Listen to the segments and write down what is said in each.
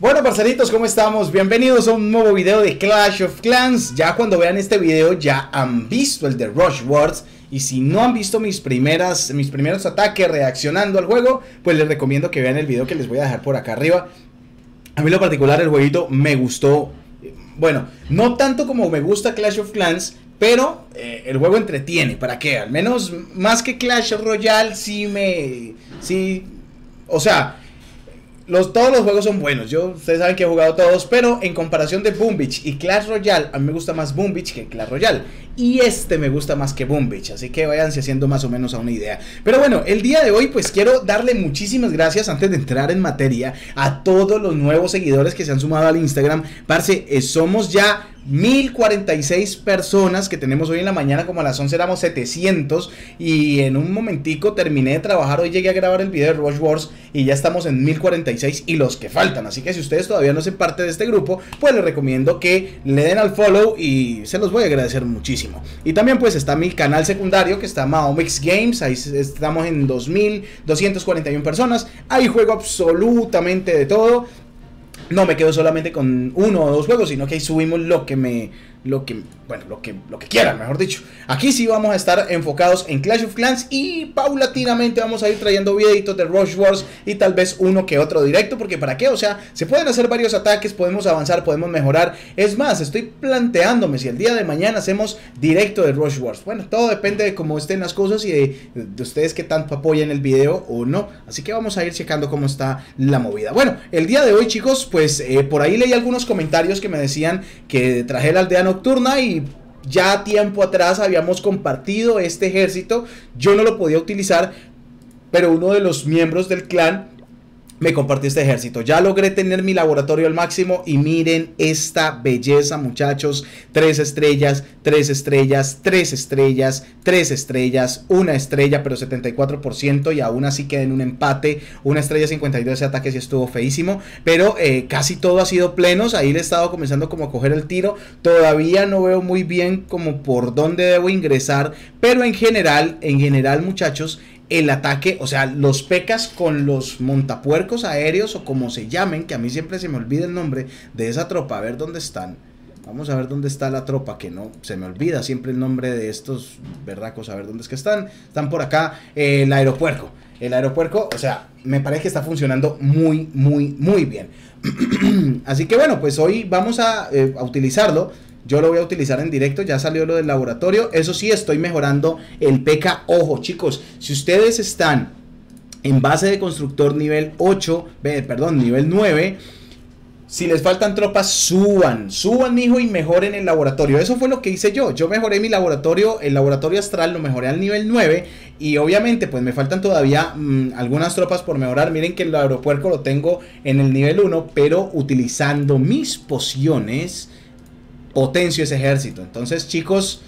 Bueno, parceritos, ¿cómo estamos? Bienvenidos a un nuevo video de Clash of Clans. Ya cuando vean este video ya han visto el de Rush Wars. Y si no han visto mis primeros ataques reaccionando al juego, pues les recomiendo que vean el video que les voy a dejar por acá arriba. A mí lo particular el jueguito me gustó. Bueno, no tanto como me gusta Clash of Clans, pero el juego entretiene. ¿Para qué? Al menos más que Clash Royale o sea, todos los juegos son buenos. Ustedes saben que he jugado todos, pero en comparación de Boom Beach y Clash Royale, a mí me gusta más Boom Beach que Clash Royale. Y este me gusta más que Boom Beach, así que váyanse haciendo más o menos a una idea. Pero bueno, el día de hoy pues quiero darle muchísimas gracias, antes de entrar en materia, a todos los nuevos seguidores que se han sumado al Instagram. Parce, somos ya 1046 personas que tenemos hoy en la mañana. Como a las 11 éramos 700 y en un momentico terminé de trabajar. Hoy llegué a grabar el video de Rush Wars y ya estamos en 1046 y los que faltan. Así que si ustedes todavía no hacen parte de este grupo, pues les recomiendo que le den al follow y se los voy a agradecer muchísimo. Y también pues está mi canal secundario, que está Maomix Games. Ahí estamos en 2241 personas. Ahí juego absolutamente de todo. No me quedo solamente con uno o dos juegos, sino que ahí subimos lo que quieran, mejor dicho. Aquí sí vamos a estar enfocados en Clash of Clans y paulatinamente vamos a ir trayendo videitos de Rush Wars y tal vez uno que otro directo, porque ¿para qué? O sea, se pueden hacer varios ataques, podemos avanzar, podemos mejorar. Es más, estoy planteándome si el día de mañana hacemos directo de Rush Wars. Bueno, todo depende de cómo estén las cosas y de ustedes que tanto apoyen el video o no. Así que vamos a ir checando cómo está la movida. Bueno, el día de hoy, chicos, pues por ahí leí algunos comentarios que me decían que traje la aldea nocturna y ya tiempo atrás habíamos compartido este ejército. Yo no lo podía utilizar, pero uno de los miembros del clan me compartió este ejército. Ya logré tener mi laboratorio al máximo y miren esta belleza, muchachos. 3 estrellas, 3 estrellas, 3 estrellas, 3 estrellas, 1 estrella, pero 74%, y aún así queda en un empate. 1 estrella 52. Ese ataque sí estuvo feísimo, pero casi todo ha sido plenos. Ahí le he estado comenzando como a coger el tiro. Todavía no veo muy bien como por dónde debo ingresar, pero en general, muchachos, el ataque, o sea, los P.E.K.K.A.s con los montapuercos aéreos o como se llamen, que a mí siempre se me olvida el nombre de esa tropa. A ver dónde están. Vamos a ver dónde está la tropa, que no se me olvida siempre el nombre de estos berracos. A ver dónde es que están. Están por acá. El aeropuerco. El aeropuerco, o sea, me parece que está funcionando muy bien. Así que bueno, pues hoy vamos a utilizarlo. Yo lo voy a utilizar en directo, ya salió lo del laboratorio. Eso sí, estoy mejorando el P.E.K.K.A. Ojo, chicos, si ustedes están en base de constructor nivel 9, si les faltan tropas, suban, mijo, y mejoren el laboratorio. Eso fue lo que hice yo. Yo mejoré mi laboratorio, el laboratorio astral lo mejoré al nivel 9. Y obviamente pues me faltan todavía algunas tropas por mejorar. Miren que el aeropuerco lo tengo en el nivel 1, pero utilizando mis pociones potencio ese ejército. Entonces, chicos,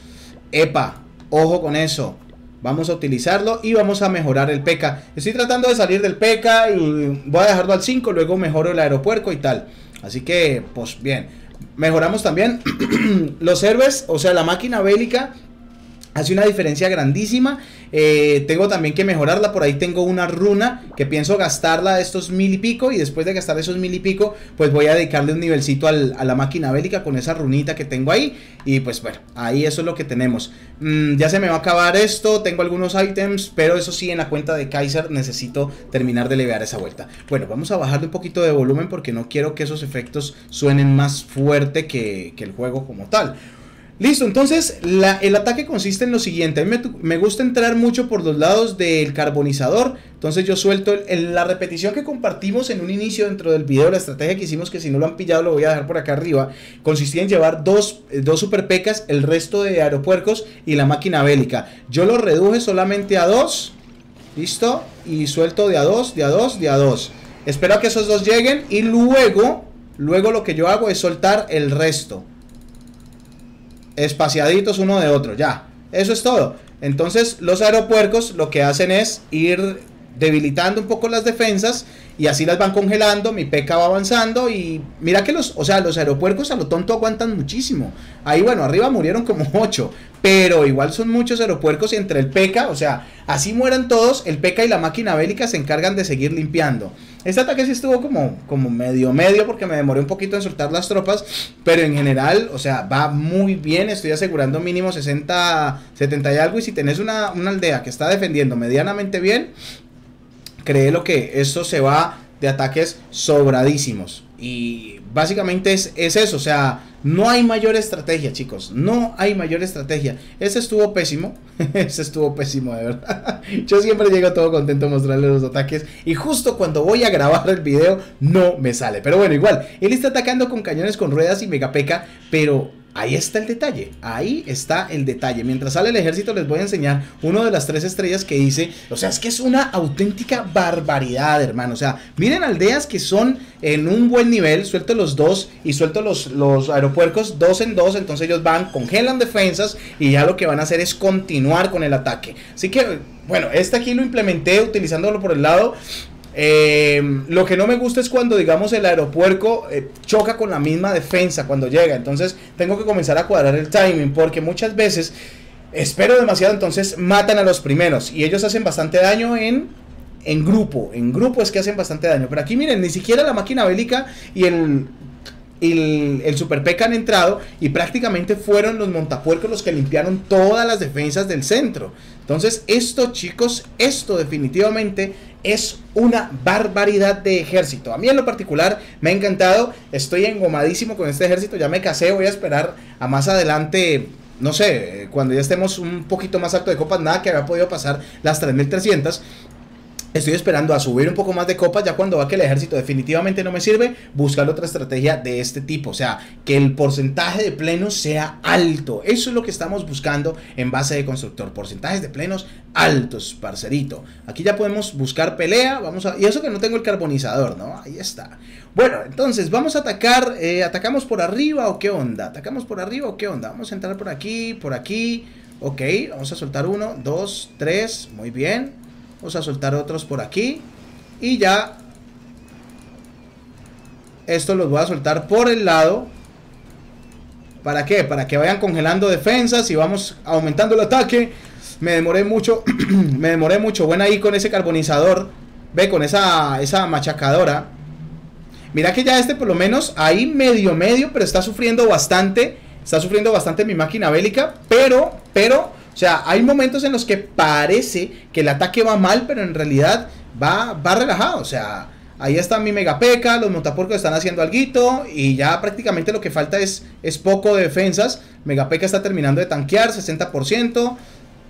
epa, ojo con eso. Vamos a utilizarlo y vamos a mejorar el P.E.K.K.A. Estoy tratando de salir del P.E.K.K.A. y voy a dejarlo al 5, luego mejoro el aeropuerco y tal. Así que, pues bien, mejoramos también los héroes, o sea, la máquina bélica. Hace una diferencia grandísima. Tengo también que mejorarla. Por ahí tengo una runa que pienso gastarla de estos 1000 y pico. Y después de gastar esos 1000 y pico, pues voy a dedicarle un nivelcito a la máquina bélica con esa runita que tengo ahí. Y pues bueno, ahí eso es lo que tenemos. Ya se me va a acabar esto. Tengo algunos ítems, pero eso sí, en la cuenta de Kaiser necesito terminar de levear esa vuelta. Bueno, vamos a bajarle un poquito de volumen porque no quiero que esos efectos suenen más fuerte que el juego como tal. Listo, entonces el ataque consiste en lo siguiente. A mí me gusta entrar mucho por los lados del carbonizador. Entonces yo suelto la repetición que compartimos en un inicio dentro del video. La estrategia que hicimos, que si no lo han pillado lo voy a dejar por acá arriba, consistía en llevar dos super P.E.K.K.A.s, el resto de aeropuercos y la máquina bélica. Yo lo reduje solamente a 2. Listo, y suelto de a 2, de a 2, de a 2. Espero a que esos 2 lleguen y luego lo que yo hago es soltar el resto, espaciaditos uno de otro, ya. Eso es todo. Entonces los aeropuercos lo que hacen es ir debilitando un poco las defensas y así las van congelando. Mi P.E.K.K.A. va avanzando y mira que los aeropuercos a lo tonto aguantan muchísimo. Ahí bueno, arriba murieron como 8, pero igual son muchos aeropuercos, y entre el P.E.K.K.A., o sea, así mueran todos, el P.E.K.K.A. y la máquina bélica se encargan de seguir limpiando. Este ataque sí estuvo como medio porque me demoré un poquito en soltar las tropas, pero en general, o sea, va muy bien. Estoy asegurando mínimo 60, 70 y algo, y si tenés una aldea que está defendiendo medianamente bien, créelo que esto se va de ataques sobradísimos. Y básicamente es eso, o sea, no hay mayor estrategia, chicos, no hay mayor estrategia. Este estuvo pésimo, este estuvo pésimo de verdad. Yo siempre llego todo contento a mostrarles los ataques y justo cuando voy a grabar el video no me sale. Pero bueno, igual, él está atacando con cañones con ruedas y Mega P.E.K.K.A., pero... ahí está el detalle, ahí está el detalle. Mientras sale el ejército les voy a enseñar uno de las 3 estrellas que hice. O sea, es que es una auténtica barbaridad, hermano. O sea, miren aldeas que son en un buen nivel. Suelto los 2 y suelto los aeropuertos 2 en 2. Entonces ellos van, congelan defensas y ya lo que van a hacer es continuar con el ataque. Así que, bueno, este aquí lo implementé utilizándolo por el lado. Lo que no me gusta es cuando, digamos, el aeropuerto choca con la misma defensa cuando llega. Entonces tengo que comenzar a cuadrar el timing, porque muchas veces espero demasiado, entonces matan a los primeros y ellos hacen bastante daño en grupo. En grupo es que hacen bastante daño. Pero aquí miren, ni siquiera la máquina bélica y el Super P.E.K.K.A. han entrado, y prácticamente fueron los montapuercos los que limpiaron todas las defensas del centro. Entonces esto, chicos, esto definitivamente es una barbaridad de ejército. A mí en lo particular me ha encantado. Estoy engomadísimo con este ejército, ya me casé. Voy a esperar a más adelante, no sé, cuando ya estemos un poquito más alto de copas. Nada que había podido pasar las 3300. Estoy esperando a subir un poco más de copas. Ya cuando va que el ejército definitivamente no me sirve, buscar otra estrategia de este tipo. O sea, que el porcentaje de plenos sea alto. Eso es lo que estamos buscando en base de constructor. Porcentajes de plenos altos, parcerito. Aquí ya podemos buscar pelea. Vamos a... y eso que no tengo el carbonizador, ¿no? Ahí está. Bueno, entonces vamos a atacar. ¿Atacamos por arriba o qué onda? ¿Atacamos por arriba o qué onda? Vamos a entrar por aquí, por aquí. Ok, vamos a soltar 1, 2, 3. Muy bien. Vamos a soltar otros por aquí. Y ya. Estos los voy a soltar por el lado. ¿Para qué? Para que vayan congelando defensas y vamos aumentando el ataque. Me demoré mucho. Me demoré mucho. Bueno, ahí con ese carbonizador. Ve, con esa machacadora. Mira que ya este por lo menos ahí medio. Pero está sufriendo bastante. Está sufriendo bastante mi máquina bélica. Pero... o sea, hay momentos en los que parece que el ataque va mal, pero en realidad va relajado. O sea, ahí está mi Mega P.E.K.K.A., los montapuercos están haciendo alguito y ya prácticamente lo que falta es poco de defensas. Mega P.E.K.K.A. está terminando de tanquear, 60%.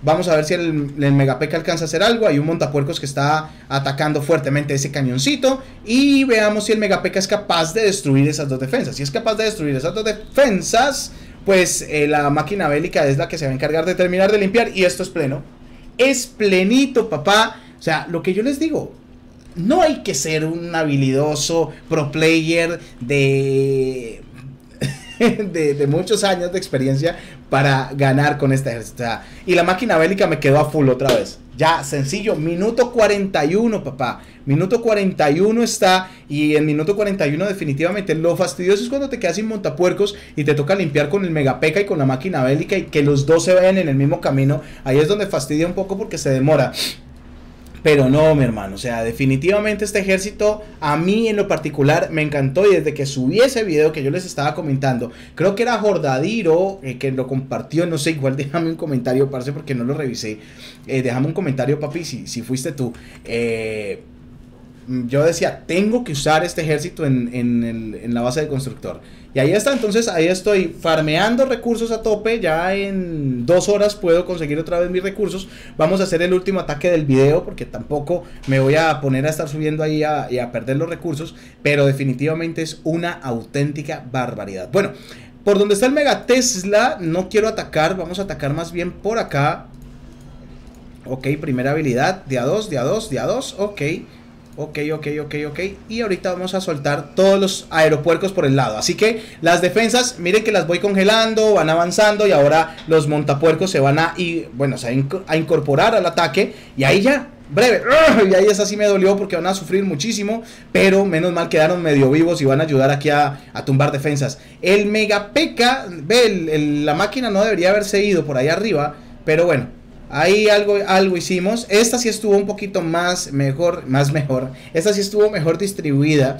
Vamos a ver si el Mega P.E.K.K.A. alcanza a hacer algo. Hay un montapuercos que está atacando fuertemente ese cañoncito. Y veamos si el Mega P.E.K.K.A. es capaz de destruir esas 2 defensas. Si es capaz de destruir esas 2 defensas... pues la máquina bélica es la que se va a encargar de terminar de limpiar. Y esto es pleno. Es plenito, papá. O sea, lo que yo les digo, no hay que ser un habilidoso pro player de muchos años de experiencia para ganar con este ejército. O sea, y la máquina bélica me quedó a full otra vez. Ya, sencillo, minuto 41, papá. Minuto 41 está. Y en minuto 41 definitivamente lo fastidioso es cuando te quedas sin montapuercos y te toca limpiar con el Mega P.E.K.K.A. y con la máquina bélica, y que los dos se vayan en el mismo camino. Ahí es donde fastidia un poco porque se demora. Pero no, mi hermano, o sea, definitivamente este ejército a mí en lo particular me encantó. Y desde que subí ese video que yo les estaba comentando, creo que era Jordadiro que lo compartió, no sé, igual déjame un comentario, parce, porque no lo revisé. Déjame un comentario, papi, si fuiste tú. Yo decía, tengo que usar este ejército en la base de constructor. Y ahí está, entonces ahí estoy farmeando recursos a tope. Ya en 2 horas puedo conseguir otra vez mis recursos. Vamos a hacer el último ataque del video, porque tampoco me voy a poner a estar subiendo ahí y a perder los recursos. Pero definitivamente es una auténtica barbaridad. Bueno, por donde está el Mega Tesla no quiero atacar. Vamos a atacar más bien por acá. Ok, primera habilidad, de a dos, ok. Ok. Y ahorita vamos a soltar todos los aeropuertos por el lado. Así que las defensas, miren que las voy congelando, van avanzando. Y ahora los montapuercos se van a incorporar al ataque. Y ahí ya, breve. Y ahí esa sí me dolió porque van a sufrir muchísimo. Pero menos mal quedaron medio vivos y van a ayudar aquí a tumbar defensas. El Mega P.E.K.K.A., ve, la máquina no debería haberse ido por ahí arriba. Pero bueno, Ahí algo hicimos. Esta sí estuvo un poquito más mejor. Esta sí estuvo mejor distribuida.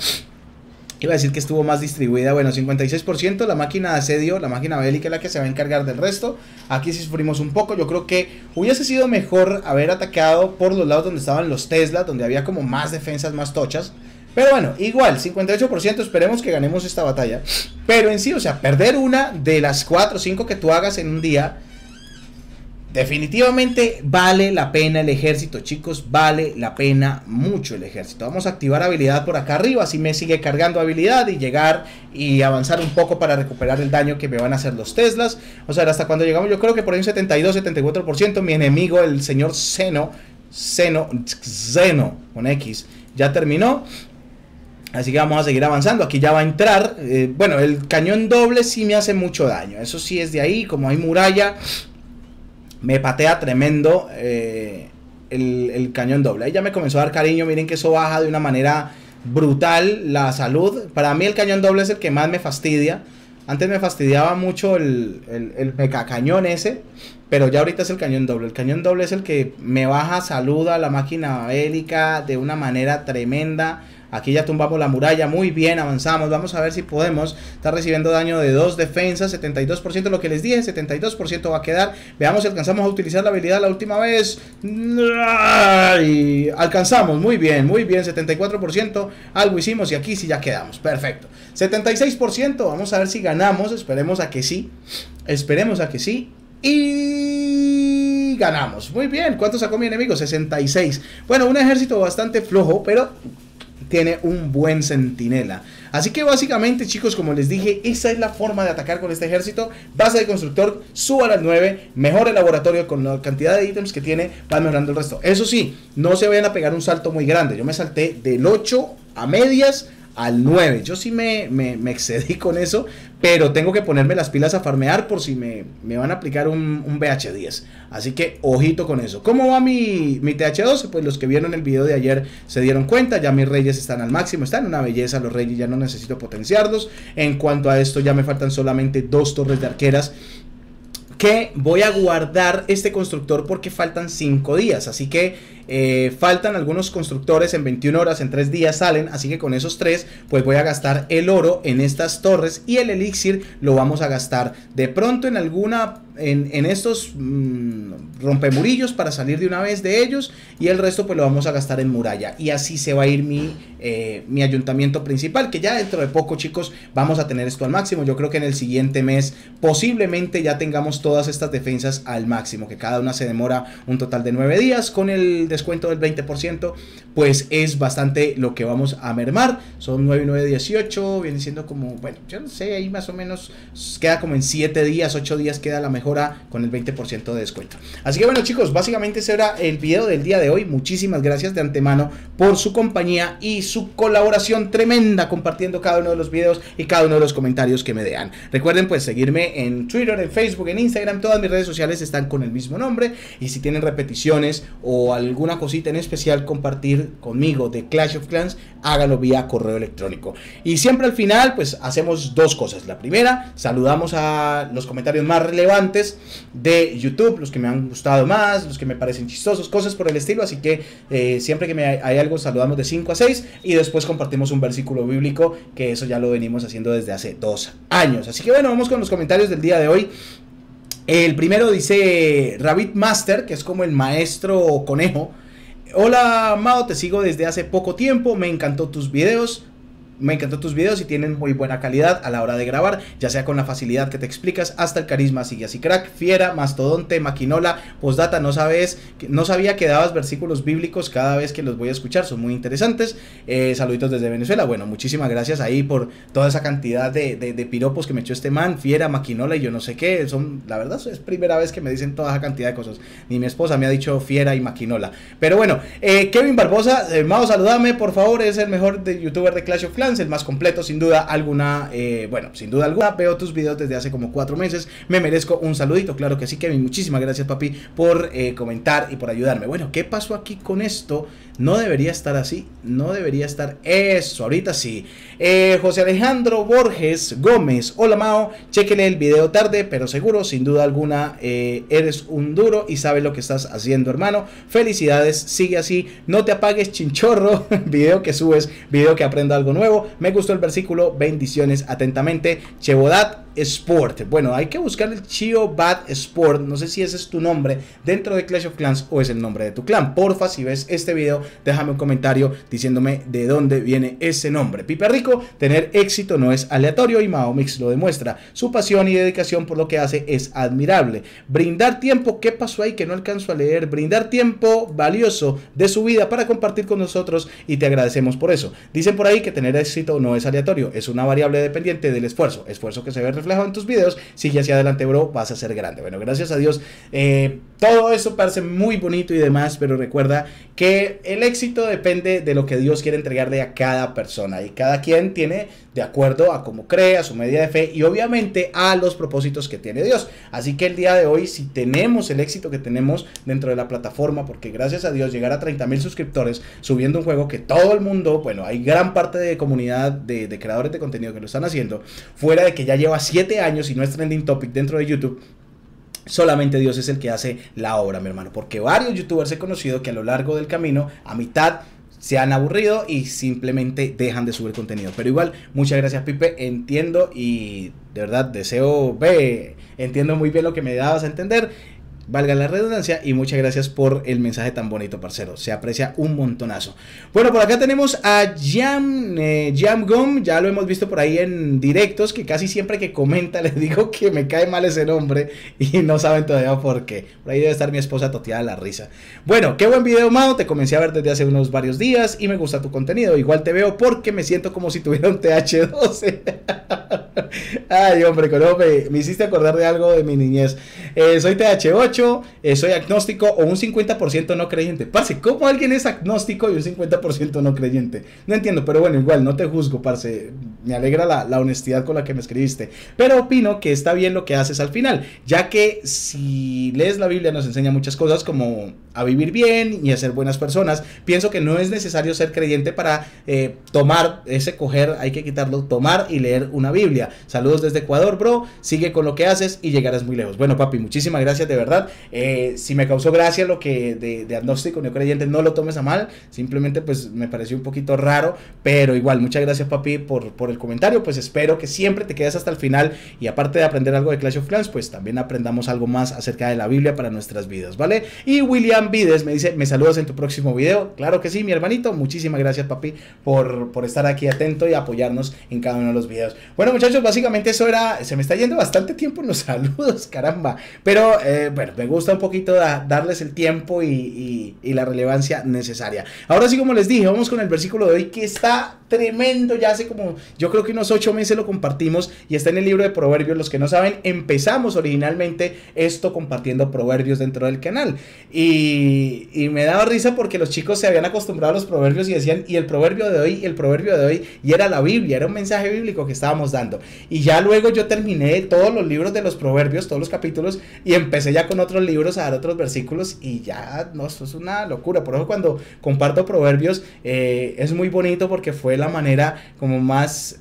Iba a decir que estuvo más distribuida. Bueno, 56%, la máquina de asedio, la máquina bélica es la que se va a encargar del resto. Aquí sí sufrimos un poco. Yo creo que hubiese sido mejor haber atacado por los lados donde estaban los Tesla, donde había como más defensas, más tochas. Pero bueno, igual, 58%, esperemos que ganemos esta batalla. Pero en sí, o sea, perder una de las 4 o 5 que tú hagas en un día, definitivamente vale la pena el ejército, chicos. Vale la pena mucho el ejército. Vamos a activar habilidad por acá arriba. Así me sigue cargando habilidad y llegar y avanzar un poco para recuperar el daño que me van a hacer los Teslas. Vamos a ver hasta cuándo llegamos. Yo creo que por ahí un 72-74%. Mi enemigo, el señor Xeno con X, ya terminó. Así que vamos a seguir avanzando. Aquí ya va a entrar. Bueno, el cañón doble sí me hace mucho daño. Eso sí es de ahí. Como hay muralla, me patea tremendo el cañón doble. Ahí ya me comenzó a dar cariño. Miren que eso baja de una manera brutal la salud. Para mí el cañón doble es el que más me fastidia. Antes me fastidiaba mucho el megacañón ese, pero ya ahorita es el cañón doble. El cañón doble es el que me baja salud a la máquina bélica de una manera tremenda. Aquí ya tumbamos la muralla, muy bien, avanzamos. Vamos a ver si podemos estar recibiendo daño de 2 defensas, 72%, lo que les dije, 72% va a quedar. Veamos si alcanzamos a utilizar la habilidad la última vez. Y alcanzamos, muy bien, 74%, algo hicimos y aquí sí ya quedamos, perfecto. 76%, vamos a ver si ganamos, esperemos a que sí, y ganamos, muy bien. ¿Cuánto sacó mi enemigo? 66, bueno, un ejército bastante flojo, pero tiene un buen centinela. Así que básicamente, chicos, como les dije, esa es la forma de atacar con este ejército. Base de constructor, suba las 9, mejora el laboratorio con la cantidad de ítems que tiene, van mejorando el resto. Eso sí, no se vayan a pegar un salto muy grande. Yo me salté del 8 a medias al 9. Yo sí me excedí con eso, pero tengo que ponerme las pilas a farmear por si me van a aplicar un BH10. Así que ojito con eso. ¿Cómo va mi TH12? Pues los que vieron el video de ayer se dieron cuenta. Ya mis reyes están al máximo. Están una belleza los reyes. Ya no necesito potenciarlos. En cuanto a esto, ya me faltan solamente 2 torres de arqueras, que voy a guardar este constructor porque faltan 5 días, así que faltan algunos constructores en 21 horas, en 3 días salen, así que con esos 3 pues voy a gastar el oro en estas torres y el elixir lo vamos a gastar de pronto en alguna, en estos rompemurillos para salir de una vez de ellos, y el resto pues lo vamos a gastar en muralla, y así se va a ir mi ayuntamiento principal, que ya dentro de poco, chicos, vamos a tener esto al máximo. Yo creo que en el siguiente mes posiblemente ya tengamos todas estas defensas al máximo, que cada una se demora un total de 9 días, con el descuento del 20%, pues es bastante lo que vamos a mermar. Son 9 y 9, 18, viene siendo como, bueno, yo no sé, ahí más o menos queda como en 7 días, 8 días queda la mejora con el 20% de descuento. Así que bueno, chicos, básicamente ese era el video del día de hoy. Muchísimas gracias de antemano por su compañía y su colaboración tremenda, compartiendo cada uno de los videos y cada uno de los comentarios que me dejan. Recuerden pues seguirme en Twitter, en Facebook, en Instagram, todas mis redes sociales están con el mismo nombre, y si tienen repeticiones o alguna cosita en especial compartir conmigo de Clash of Clans, háganlo vía correo electrónico. Y siempre al final pues hacemos dos cosas. La primera, saludamos a los comentarios más relevantes de YouTube, los que me han gustado más, los que me parecen chistosos, cosas por el estilo, así que siempre que hay algo saludamos de 5 a 6 y después compartimos un versículo bíblico, que eso ya lo venimos haciendo desde hace 2 años. Así que bueno, vamos con los comentarios del día de hoy. El primero dice Rabbit Master, que es como el maestro conejo. Hola Mao, te sigo desde hace poco tiempo, me encantó tus videos y tienen muy buena calidad a la hora de grabar, ya sea con la facilidad que te explicas hasta el carisma. Sigue así, crack, fiera, mastodonte, maquinola. Postdata, no sabía que dabas versículos bíblicos cada vez que los voy a escuchar, son muy interesantes. Saluditos desde Venezuela. Bueno, muchísimas gracias ahí por toda esa cantidad de piropos que me echó este man, fiera, maquinola y yo no sé qué, son, la verdad es primera vez que me dicen toda esa cantidad de cosas, ni mi esposa me ha dicho fiera y maquinola, pero bueno. Kevin Barbosa, Mao, saludame por favor, es el mejor youtuber de Clash of Clans. Clans, el más completo, sin duda alguna. Bueno, sin duda alguna, veo tus videos desde hace como 4 meses, me merezco un saludito. Claro que sí, Kevin, muchísimas gracias, papi, por comentar y por ayudarme. Bueno, ¿qué pasó aquí con esto? No debería estar así, no debería estar eso, ahorita sí. José Alejandro Borges Gómez, hola Mao, chequenle el video tarde, pero seguro, sin duda alguna, eres un duro y sabes lo que estás haciendo, hermano. Felicidades, sigue así, no te apagues, chinchorro. Video que subes, video que aprendo algo nuevo, me gustó el versículo, bendiciones, atentamente, Chevodat Sport. Bueno, hay que buscar el Chevodat Sport, no sé si ese es tu nombre dentro de Clash of Clans o es el nombre de tu clan. Porfa, si ves este video, déjame un comentario diciéndome de dónde viene ese nombre. Pipe Rico, tener éxito no es aleatorio y Maomix lo demuestra, su pasión y dedicación por lo que hace es admirable. Brindar tiempo, ¿qué pasó ahí que no alcanzo a leer? Brindar tiempo valioso de su vida para compartir con nosotros y te agradecemos por eso. Dicen por ahí que tener éxito no es aleatorio, es una variable dependiente del esfuerzo, esfuerzo que se ve reflejado en tus videos, sigue hacia adelante, bro, vas a ser grande. Bueno, gracias a Dios, todo eso parece muy bonito y demás, pero recuerda que el éxito depende de lo que Dios quiere entregarle a cada persona y cada quien tiene de acuerdo a cómo cree, a su medida de fe y obviamente a los propósitos que tiene Dios. Así que el día de hoy, si tenemos el éxito que tenemos dentro de la plataforma, porque gracias a Dios llegar a 30.000 suscriptores subiendo un juego que todo el mundo, bueno, hay gran parte de comunidad de creadores de contenido que lo están haciendo, fuera de que ya lleva 7 años y no es trending topic dentro de YouTube. Solamente Dios es el que hace la obra, mi hermano, porque varios youtubers he conocido que a lo largo del camino, a mitad, se han aburrido y simplemente dejan de subir contenido. Pero igual, muchas gracias, Pipe, entiendo y de verdad deseo, entiendo muy bien lo que me dabas a entender, valga la redundancia, y muchas gracias por el mensaje tan bonito, parcero, se aprecia un montonazo. Bueno, por acá tenemos a Jamgum, ya lo hemos visto por ahí en directos, que casi siempre que comenta les digo que me cae mal ese nombre y no saben todavía por qué. Por ahí debe estar mi esposa toteada de la risa. Bueno, qué buen video, Mao, te comencé a ver desde hace unos varios días y me gusta tu contenido, igual te veo porque me siento como si tuviera un TH12. Ay, hombre, me hiciste acordar de algo de mi niñez. Soy TH8, soy agnóstico o un 50% no creyente. Parce, ¿cómo alguien es agnóstico y un 50% no creyente? No entiendo, pero bueno, igual, no te juzgo, parce. Me alegra la honestidad con la que me escribiste. Pero opino que está bien lo que haces al final, ya que si lees la Biblia nos enseña muchas cosas como a vivir bien y a ser buenas personas. Pienso que no es necesario ser creyente para tomar ese coger, hay que quitarlo, tomar y leer una Biblia. Saludos desde Ecuador, bro. Sigue con lo que haces y llegarás muy lejos. Bueno, papi, muchísimas gracias, de verdad. Si me causó gracia lo que de agnóstico no creyente, no lo tomes a mal, simplemente pues me pareció un poquito raro, pero igual muchas gracias, papi, por el comentario. Pues espero que siempre te quedes hasta el final y aparte de aprender algo de Clash of Clans, pues también aprendamos algo más acerca de la Biblia para nuestras vidas, ¿vale? Y William Vides me dice, me saludas en tu próximo video. Claro que sí, mi hermanito, muchísimas gracias, papi, por estar aquí atento y apoyarnos en cada uno de los videos. Bueno, muchachos, básicamente eso era, se me está yendo bastante tiempo en los saludos, caramba, pero bueno, me gusta un poquito darles el tiempo y la relevancia necesaria. Ahora sí, como les dije, vamos con el versículo de hoy que está tremendo. Ya hace como, yo creo que unos 8 meses lo compartimos y está en el libro de Proverbios. Los que no saben, empezamos originalmente esto compartiendo Proverbios dentro del canal y me daba risa porque los chicos se habían acostumbrado a los Proverbios y decían, y el Proverbio de hoy, y el Proverbio de hoy, y era la Biblia, era un mensaje bíblico que estábamos dando. Y ya luego yo terminé todos los libros de los Proverbios, todos los capítulos, y empecé ya con otros libros a dar otros versículos y ya, no, esto es una locura. Por eso cuando comparto Proverbios es muy bonito porque fue la manera como más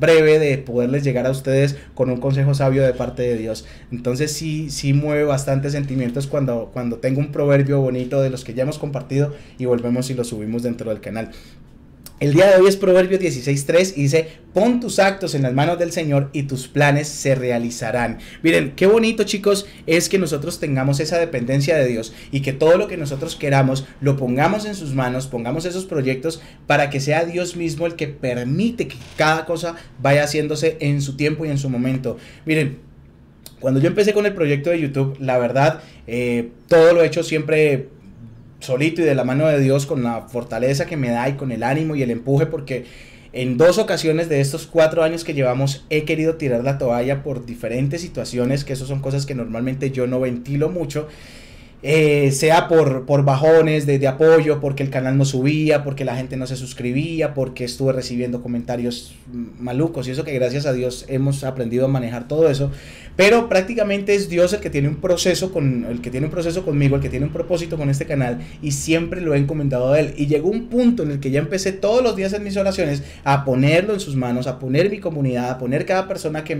breve de poderles llegar a ustedes con un consejo sabio de parte de Dios. Entonces sí mueve bastantes sentimientos cuando tengo un proverbio bonito de los que ya hemos compartido y volvemos y lo subimos dentro del canal. El día de hoy es Proverbios 16:3 y dice, pon tus actos en las manos del Señor y tus planes se realizarán. Miren, qué bonito, chicos, es que nosotros tengamos esa dependencia de Dios y que todo lo que nosotros queramos lo pongamos en sus manos, pongamos esos proyectos para que sea Dios mismo el que permite que cada cosa vaya haciéndose en su tiempo y en su momento. Miren, cuando yo empecé con el proyecto de YouTube, la verdad, todo lo he hecho siempre solito y de la mano de Dios, con la fortaleza que me da y con el ánimo y el empuje, porque en 2 ocasiones de estos 4 años que llevamos he querido tirar la toalla por diferentes situaciones, que eso son cosas que normalmente yo no ventilo mucho. sea por bajones de apoyo, porque el canal no subía, porque la gente no se suscribía, porque estuve recibiendo comentarios malucos, y eso que gracias a Dios hemos aprendido a manejar todo eso, pero prácticamente es Dios el que tiene un proceso conmigo, el que tiene un propósito con este canal, y siempre lo he encomendado a él, y llegó un punto en el que ya empecé todos los días en mis oraciones a ponerlo en sus manos, a poner mi comunidad, a poner cada persona que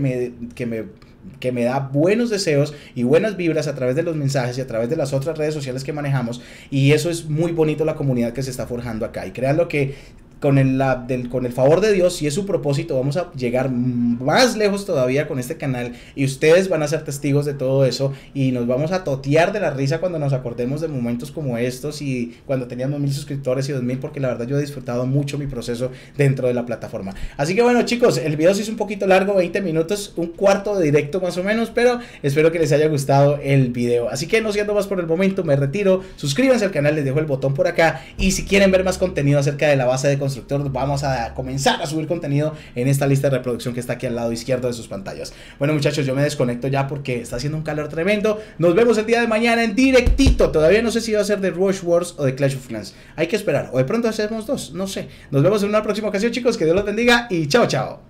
me da buenos deseos y buenas vibras a través de los mensajes y a través de las otras redes sociales que manejamos, y eso es muy bonito, la comunidad que se está forjando acá, y créanlo que con el favor de Dios, si es su propósito, vamos a llegar más lejos todavía con este canal, y ustedes van a ser testigos de todo eso, y nos vamos a totear de la risa cuando nos acordemos de momentos como estos, y cuando teníamos 1000 suscriptores y 2000, porque la verdad yo he disfrutado mucho mi proceso dentro de la plataforma. Así que bueno chicos, el video se hizo un poquito largo, 20 minutos, un cuarto de directo más o menos, pero espero que les haya gustado el video, así que no siendo más por el momento, me retiro, suscríbanse al canal, les dejo el botón por acá, y si quieren ver más contenido acerca de la base de constructor, vamos a comenzar a subir contenido en esta lista de reproducción que está aquí al lado izquierdo de sus pantallas. Bueno muchachos, yo me desconecto ya porque está haciendo un calor tremendo, nos vemos el día de mañana en directito, todavía no sé si va a ser de Rush Wars o de Clash of Clans, hay que esperar, o de pronto hacemos dos, no sé, nos vemos en una próxima ocasión chicos, que Dios los bendiga y chao chao.